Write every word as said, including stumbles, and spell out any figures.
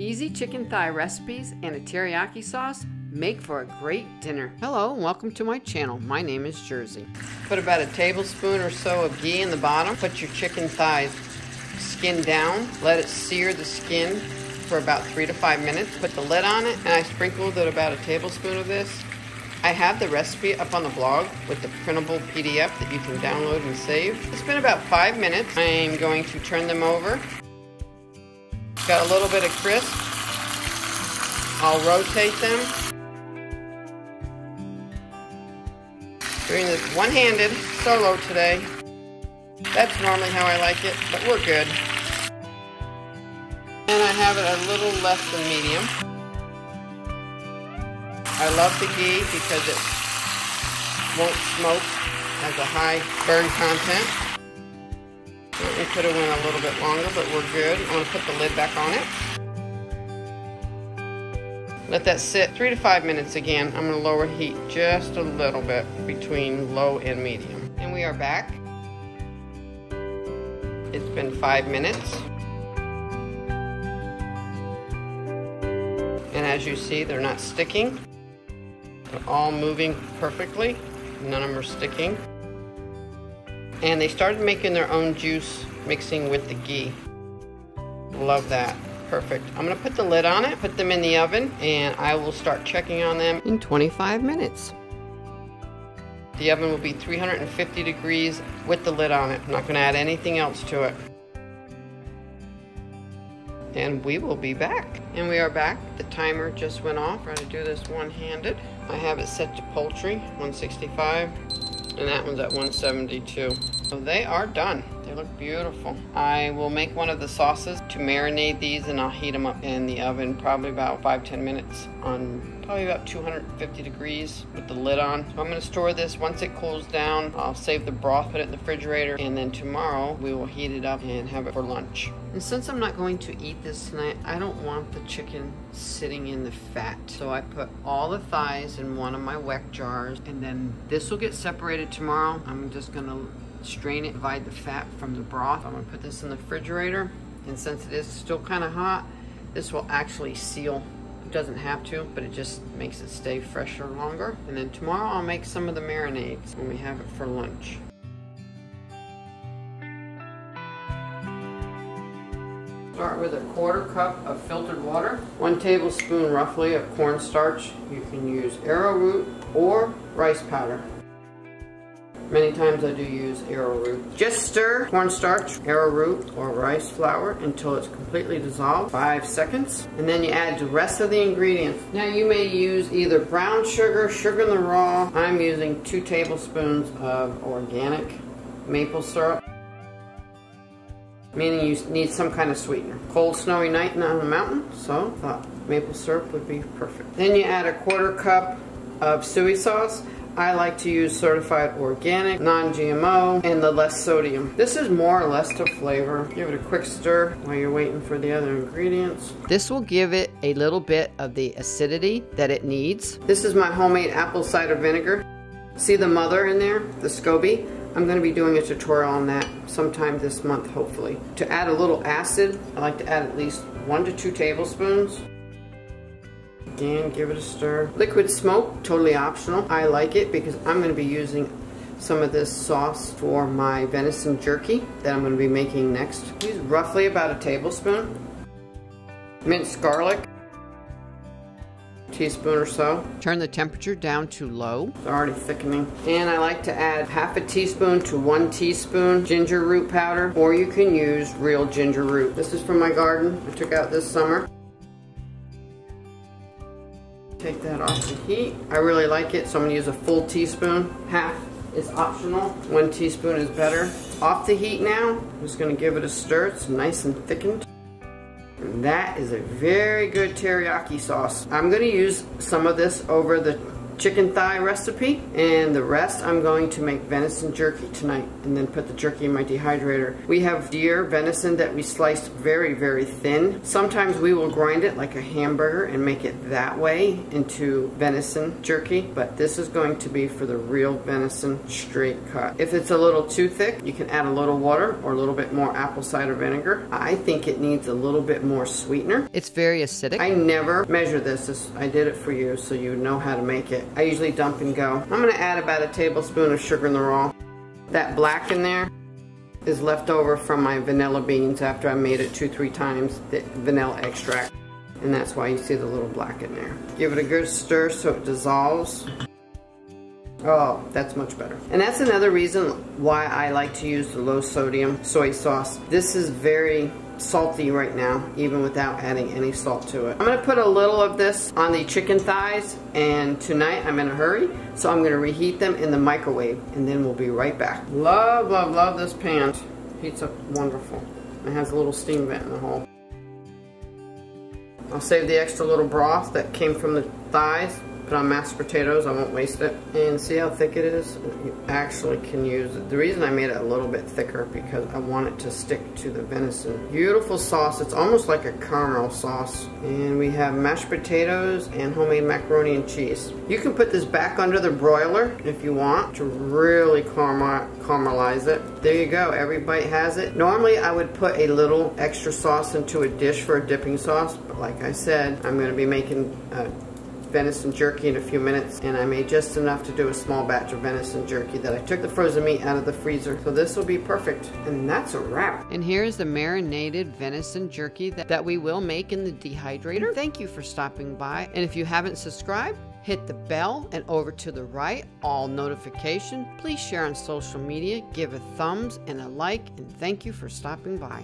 Easy chicken thigh recipes and a teriyaki sauce make for a great dinner. Hello and welcome to my channel. My name is Jersey. Put about a tablespoon or so of ghee in the bottom. Put your chicken thigh skin down. Let it sear the skin for about three to five minutes. Put the lid on it, and I sprinkled about a tablespoon of this. I have the recipe up on the blog with the printable P D F that you can download and save. It's been about five minutes. I'm going to turn them over. Got a little bit of crisp. I'll rotate them. Doing this one-handed solo today. That's normally how I like it, but we're good. And I have it a little less than medium. I love the ghee because it won't smoke, has a high burn content. It could have went a little bit longer, but we're good. I'm going to put the lid back on it. Let that sit three to five minutes again. I'm going to lower heat just a little bit between low and medium. And we are back. It's been five minutes. And as you see, they're not sticking. They're all moving perfectly. None of them are sticking. And they started making their own juice, mixing with the ghee. Love that. Perfect. I'm going to put the lid on it, put them in the oven, and I will start checking on them in twenty-five minutes. The oven will be three hundred fifty degrees with the lid on it. I'm not going to add anything else to it. And we will be back. And we are back. The timer just went off. I'm going to do this one-handed. I have it set to poultry, one sixty-five. And that one's at one seventy-two. So they are done. They look beautiful. I will make one of the sauces to marinate these, and I'll heat them up in the oven probably about five to ten minutes on probably about two hundred fifty degrees with the lid on. So I'm going to store this. Once it cools down, I'll save the broth, put it in the refrigerator, and then tomorrow we will heat it up and have it for lunch. And since I'm not going to eat this tonight, I don't want the chicken sitting in the fat. So I put all the thighs in one of my Weck jars, and then this will get separated tomorrow. I'm just going to strain it, divide the fat from the broth. I'm going to put this in the refrigerator, and since it is still kind of hot, this will actually seal. It doesn't have to, but it just makes it stay fresher longer. And then tomorrow I'll make some of the marinades when we have it for lunch. Start with a quarter cup of filtered water, one tablespoon roughly of cornstarch. You can use arrowroot or rice powder. Many times I do use arrowroot. Just stir cornstarch, arrowroot, or rice flour until it's completely dissolved, five seconds. And then you add the rest of the ingredients. Now you may use either brown sugar, sugar in the raw. I'm using two tablespoons of organic maple syrup, meaning you need some kind of sweetener. Cold, snowy night and on the mountain, so I thought maple syrup would be perfect. Then you add a quarter cup of soy sauce. I like to use certified organic, non G M O, and the less sodium. This is more or less to flavor. Give it a quick stir while you're waiting for the other ingredients. This will give it a little bit of the acidity that it needs. This is my homemade apple cider vinegar. See the mother in there, the SCOBY? I'm going to be doing a tutorial on that sometime this month, hopefully. To add a little acid, I like to add at least one to two tablespoons. Again, give it a stir. Liquid smoke, totally optional. I like it because I'm going to be using some of this sauce for my venison jerky that I'm going to be making next. Use roughly about a tablespoon. Minced garlic, teaspoon or so. Turn the temperature down to low. It's already thickening. And I like to add half a teaspoon to one teaspoon ginger root powder, or you can use real ginger root. This is from my garden I took out this summer. Take that off the heat. I really like it, so I'm going to use a full teaspoon. Half is optional. One teaspoon is better. Off the heat now. I'm just going to give it a stir. It's nice and thickened. And that is a very good teriyaki sauce. I'm going to use some of this over the chicken thigh recipe, and the rest I'm going to make venison jerky tonight and then put the jerky in my dehydrator. We have deer venison that we sliced very very thin. Sometimes we will grind it like a hamburger and make it that way into venison jerky, but this is going to be for the real venison straight cut. If it's a little too thick, you can add a little water or a little bit more apple cider vinegar. I think it needs a little bit more sweetener. It's very acidic. I never measure this. this I did it for you so you know how to make it. I usually dump and go. I'm going to add about a tablespoon of sugar in the raw. That black in there is left over from my vanilla beans after I made it two, three times, the vanilla extract. And that's why you see the little black in there. Give it a good stir so it dissolves. Oh, that's much better. And that's another reason why I like to use the low sodium soy sauce. This is very salty right now, even without adding any salt to it. I'm going to put a little of this on the chicken thighs, and tonight I'm in a hurry, so I'm going to reheat them in the microwave, and then we'll be right back. Love, love, love this pan. Heats up wonderful. It has a little steam vent in the hole. I'll save the extra little broth that came from the thighs. Put on mashed potatoes, I won't waste it. And see how thick it is? You actually can use it. The reason I made it a little bit thicker because I want it to stick to the venison. Beautiful sauce, it's almost like a caramel sauce. And we have mashed potatoes and homemade macaroni and cheese. You can put this back under the broiler if you want to really caramelize it. There you go, every bite has it. Normally I would put a little extra sauce into a dish for a dipping sauce, but like I said, I'm gonna be making a venison jerky in a few minutes, and I made just enough to do a small batch of venison jerky that I took the frozen meat out of the freezer, so this will be perfect. And that's a wrap. And here is the marinated venison jerky that, that we will make in the dehydrator. And thank you for stopping by, and if you haven't subscribed, hit the bell and over to the right, all notification. Please share on social media, give a thumbs and a like, and thank you for stopping by.